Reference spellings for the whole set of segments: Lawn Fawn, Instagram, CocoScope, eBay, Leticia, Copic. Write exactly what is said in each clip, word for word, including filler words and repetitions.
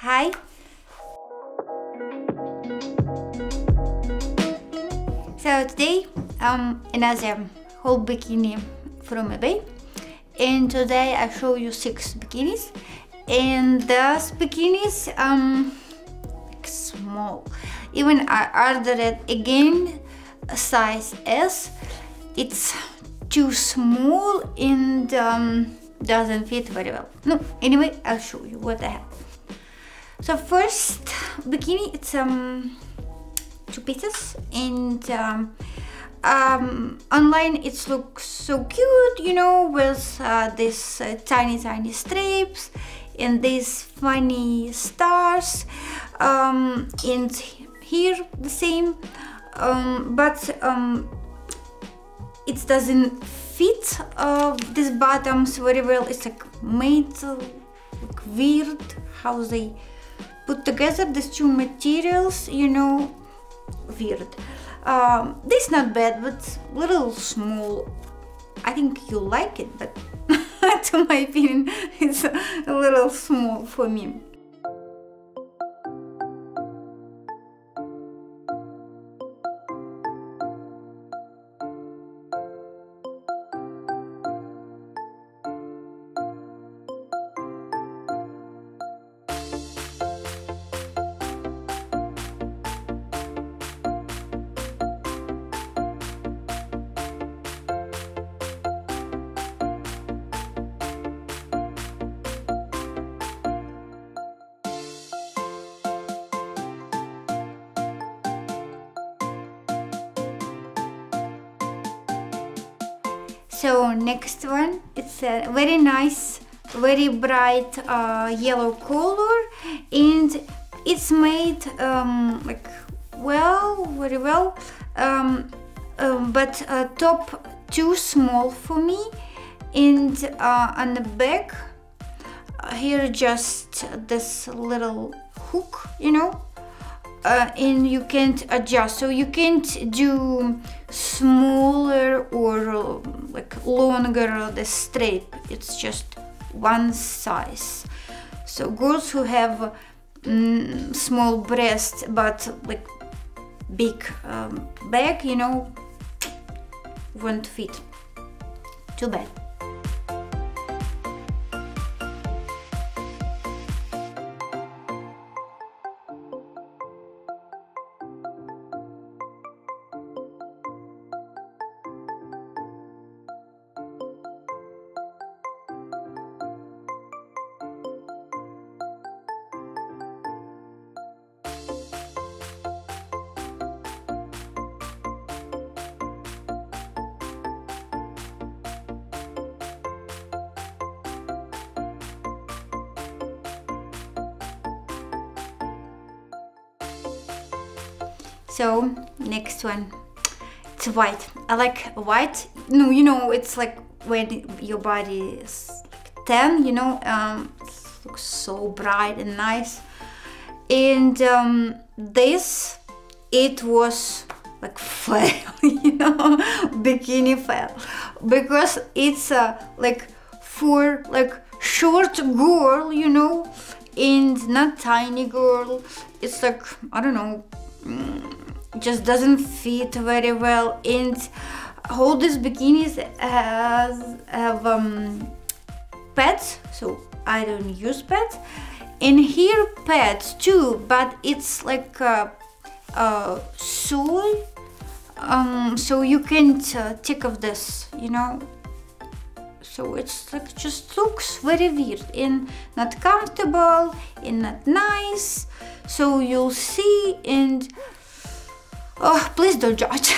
Hi. So today um another whole bikini from eBay, and today I show you six bikinis, and those bikinis um like small. Even I ordered it again size S. It's too small and um, doesn't fit very well. No, anyway, I'll show you what I have. So first bikini, it's um two pieces, and um, um, online it looks so cute, you know, with uh, these uh, tiny tiny stripes and these funny stars, um, and here the same, um, but um, it doesn't fit uh, these bottoms very well. It's like made like weird how they put together these two materials, you know, weird. Um, this not bad, but little small. I think you like it, but to my opinion, it's a little small for me. So next one, it's a very nice, very bright uh, yellow color, and it's made um, like well, very well, um, um, but uh, top too small for me, and uh, on the back here just this little hook, you know, uh, and you can't adjust, so you can't do smaller or like longer the stripe. It's just one size. So girls who have mm, small breasts but like big um, back, you know, won't fit. Too bad. So next one, it's white. I like white. No, you know, it's like when your body is tan, you know, um, it looks so bright and nice. And um, this, it was like fail, you know, bikini fail, because it's uh, like for like short girl, you know, and not tiny girl. It's like, I don't know. Just doesn't fit very well, and all these bikinis has, have um, pads, so I don't use pads, and here pads too, but it's like a, a sole, um, so you can't uh, take off this, you know, so it's like just looks very weird and not comfortable and not nice, so you'll see, and oh, please don't judge.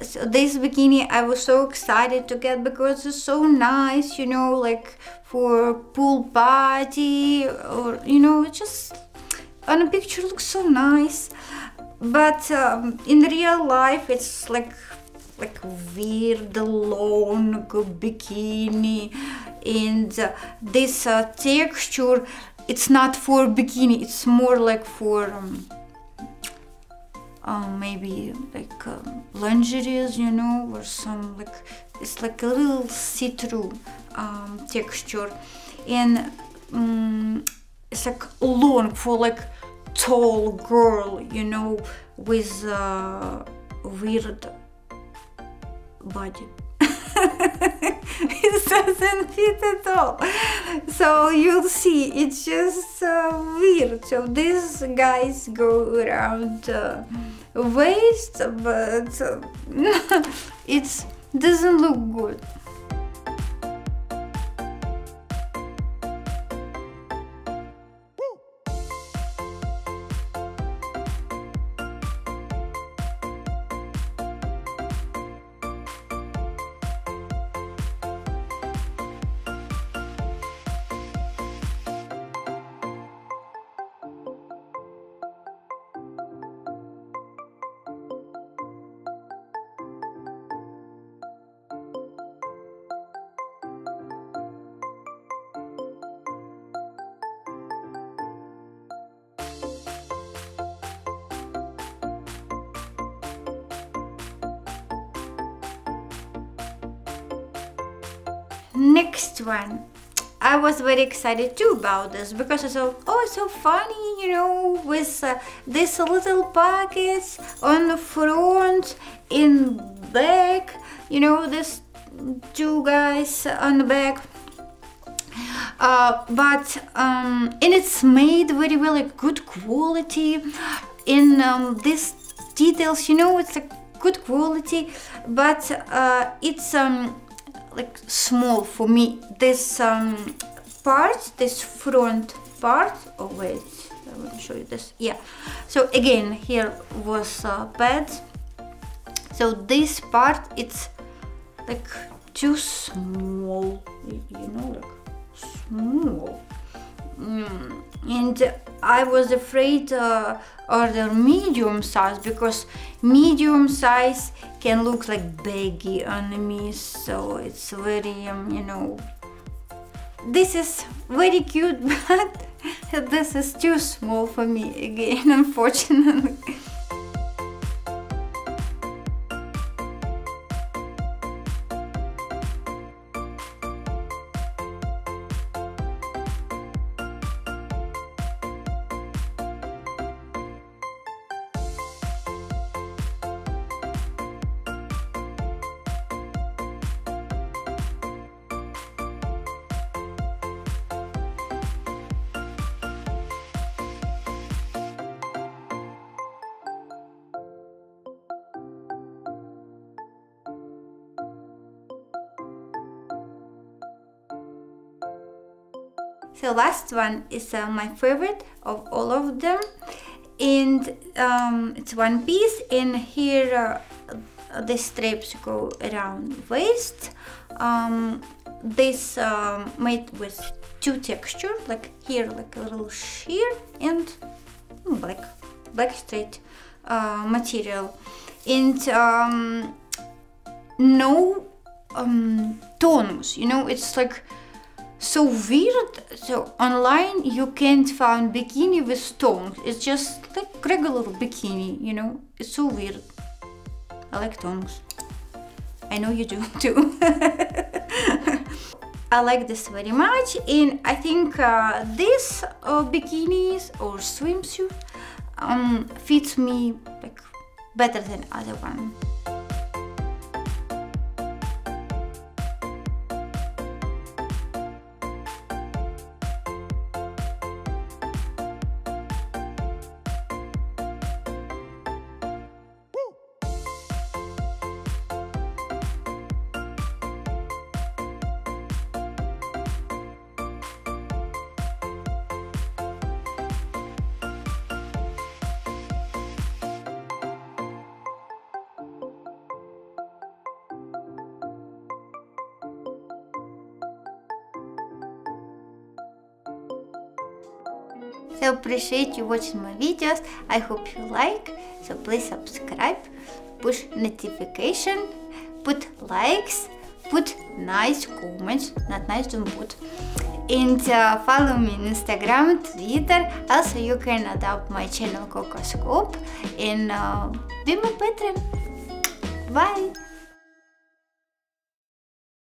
So this bikini I was so excited to get because it's so nice, you know, like for pool party, or you know, it just on a picture looks so nice, but um, in real life it's like like weird long bikini, and uh, this uh, texture, it's not for bikini, it's more like for um, Um, maybe like um, lingerie, you know, or some like, it's like a little see-through um, texture, and um, it's like long for like tall girl, you know, with uh, weird body. It doesn't fit at all, so you'll see, it's just uh, weird. So these guys go around uh, waist, but uh, it doesn't look good. Next one, I was very excited too about this because I thought, oh, it's so funny, you know, with uh, these little pockets on the front, in back, you know, these two guys on the back. Uh, but um, and it's made very well, like good quality, in um, these details, you know, it's like good quality, but uh, it's um. like small for me. This um, part, this front part, oh wait, I want to show you this, yeah. So again, here was uh, pads. So this part, it's like too small, you know, like small. Mm. And I was afraid uh, order medium size, because medium size can look like baggy on me, so it's very, um, you know, this is very cute, but this is too small for me again, unfortunately. So last one is uh, my favorite of all of them, and um, it's one piece, and here uh, the straps go around waist. Um, this um, made with two texture, like here like a little sheer, and black, black straight uh, material, and um, no um, tonus, you know, it's like so weird. So online you can't find bikini with stones, it's just like regular bikini, you know, it's so weird. I like tongs, I know you do too. I like this very much, and I think uh, this uh, bikinis or swimsuit um, fits me like better than other one. So appreciate you watching my videos. I hope you like. So please subscribe, push notification, put likes, put nice comments, not nice, don't put. And uh, follow me on Instagram, Twitter. Also, you can adopt my channel CocoScope and uh, be my patron. Bye!